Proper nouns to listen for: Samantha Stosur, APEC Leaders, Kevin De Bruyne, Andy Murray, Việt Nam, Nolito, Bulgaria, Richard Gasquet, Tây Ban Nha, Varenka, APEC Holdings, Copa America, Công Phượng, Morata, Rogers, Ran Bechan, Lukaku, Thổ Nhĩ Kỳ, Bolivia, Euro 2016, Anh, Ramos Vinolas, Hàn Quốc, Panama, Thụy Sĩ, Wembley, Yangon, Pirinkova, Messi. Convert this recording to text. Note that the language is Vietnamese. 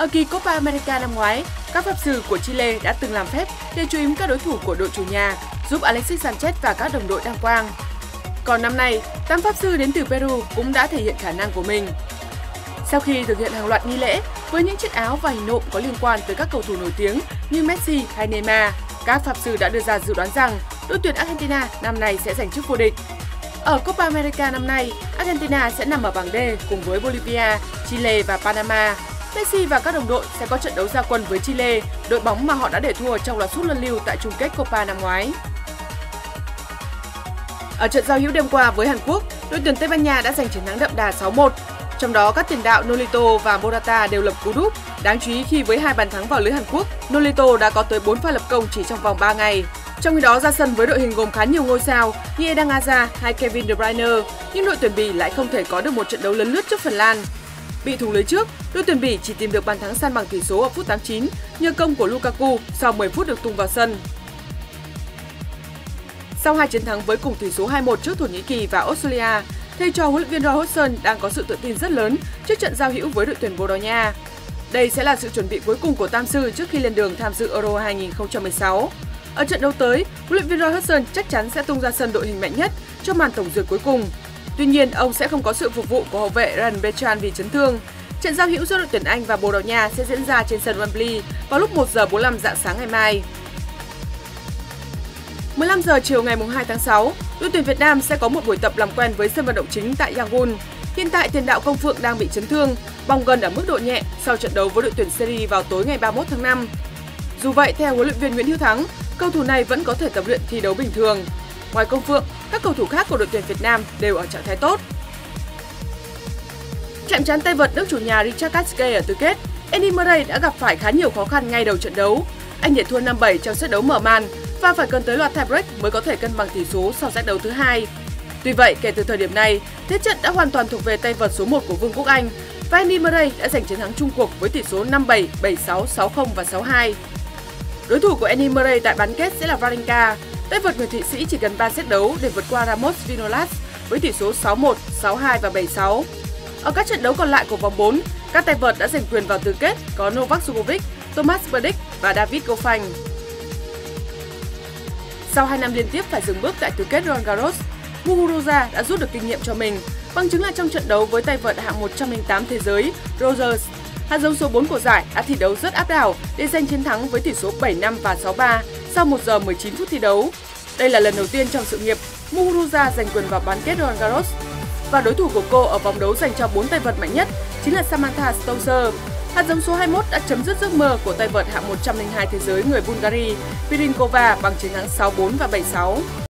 Ở kỳ Copa America năm ngoái, các pháp sư của Chile đã từng làm phép để chú yếm các đối thủ của đội chủ nhà, giúp Alexis Sanchez và các đồng đội đăng quang. Còn năm nay, 8 pháp sư đến từ Peru cũng đã thể hiện khả năng của mình. Sau khi thực hiện hàng loạt nghi lễ với những chiếc áo và hình nộm có liên quan tới các cầu thủ nổi tiếng như Messi hay Neymar, các pháp sư đã đưa ra dự đoán rằng đội tuyển Argentina năm nay sẽ giành chức vô địch. Ở Copa America năm nay, Argentina sẽ nằm ở bảng D cùng với Bolivia, Chile và Panama. Messi và các đồng đội sẽ có trận đấu ra quân với Chile, đội bóng mà họ đã để thua trong loạt sút luân lưu tại chung kết Copa năm ngoái. Ở trận giao hữu đêm qua với Hàn Quốc, đội tuyển Tây Ban Nha đã giành chiến thắng đậm đà 6-1. Trong đó, các tiền đạo Nolito và Morata đều lập cú đúp. Đáng chú ý khi với hai bàn thắng vào lưới Hàn Quốc, Nolito đã có tới 4 pha lập công chỉ trong vòng 3 ngày. Trong khi đó, ra sân với đội hình gồm khá nhiều ngôi sao như Eder hay Kevin De Bruyne, nhưng đội tuyển Bỉ lại không thể có được một trận đấu lấn lướt trước Phần Lan. Bị thủng lưới trước, đội tuyển Bỉ chỉ tìm được bàn thắng san bằng tỷ số ở phút 89 nhờ công của Lukaku sau 10 phút được tung vào sân. Sau hai chiến thắng với cùng tỷ số 2-1 trước Thổ Nhĩ Kỳ và Australia, thầy trò huấn luyện viên Robertson đang có sự tự tin rất lớn trước trận giao hữu với đội tuyển Bồ Đào Nha. Đây sẽ là sự chuẩn bị cuối cùng của Tam Sư trước khi lên đường tham dự Euro 2016. Ở trận đấu tới, huấn luyện viên Robertson chắc chắn sẽ tung ra sân đội hình mạnh nhất cho màn tổng duyệt cuối cùng. Tuy nhiên, ông sẽ không có sự phục vụ của hậu vệ Ran Bechan vì chấn thương. Trận giao hữu giữa đội tuyển Anh và Bồ Đào Nha sẽ diễn ra trên sân Wembley vào lúc 1:45 rạng sáng ngày mai. 15 giờ chiều ngày 2 tháng 6, đội tuyển Việt Nam sẽ có một buổi tập làm quen với sân vận động chính tại Yangon. Hiện tại tiền đạo Công Phượng đang bị chấn thương, bong gân ở mức độ nhẹ sau trận đấu với đội tuyển Serbia vào tối ngày 31 tháng 5. Dù vậy, theo huấn luyện viên Nguyễn Hữu Thắng, cầu thủ này vẫn có thể tập luyện thi đấu bình thường. Ngoài Công Phượng, các cầu thủ khác của đội tuyển Việt Nam đều ở trạng thái tốt. Chạm trán tay vợt nước chủ nhà Richard Gasquet ở tứ kết, Andy Murray đã gặp phải khá nhiều khó khăn ngay đầu trận đấu. Anh để thua 5-7 trong set đấu mở màn và phải cần tới loạt tie break mới có thể cân bằng tỷ số sau set đấu thứ hai. Tuy vậy, kể từ thời điểm này, thế trận đã hoàn toàn thuộc về tay vợt số 1 của Vương quốc Anh và Andy Murray đã giành chiến thắng chung cuộc với tỷ số 5-7, 7-6, 6-0 và 6-2. Đối thủ của Andy Murray tại bán kết sẽ là Varenka. Tay vợt người Thụy Sĩ chỉ cần 3 set đấu để vượt qua Ramos Vinolas với tỷ số 6-1, 6-2 và 7-6. Ở các trận đấu còn lại của vòng 4, các tay vợt đã giành quyền vào tứ kết có Novak Djokovic, Thomas Berdych và David Goffin. Sau 2 năm liên tiếp phải dừng bước tại tứ kết Roland Garros, Muguruza đã rút được kinh nghiệm cho mình, bằng chứng là trong trận đấu với tay vợt hạng 108 thế giới Rogers. Hạt giống số 4 của giải đã thi đấu rất áp đảo để giành chiến thắng với tỷ số 7-5 và 6-3 sau 1 giờ 19 phút thi đấu. Đây là lần đầu tiên trong sự nghiệp Muguruza giành quyền vào bán kết Roland Garros và đối thủ của cô ở vòng đấu dành cho 4 tay vợt mạnh nhất chính là Samantha Stosur. Hạt giống số 21 đã chấm dứt giấc mơ của tay vợt hạng 102 thế giới người Bulgaria Pirinkova bằng chiến thắng 6-4 và 7-6.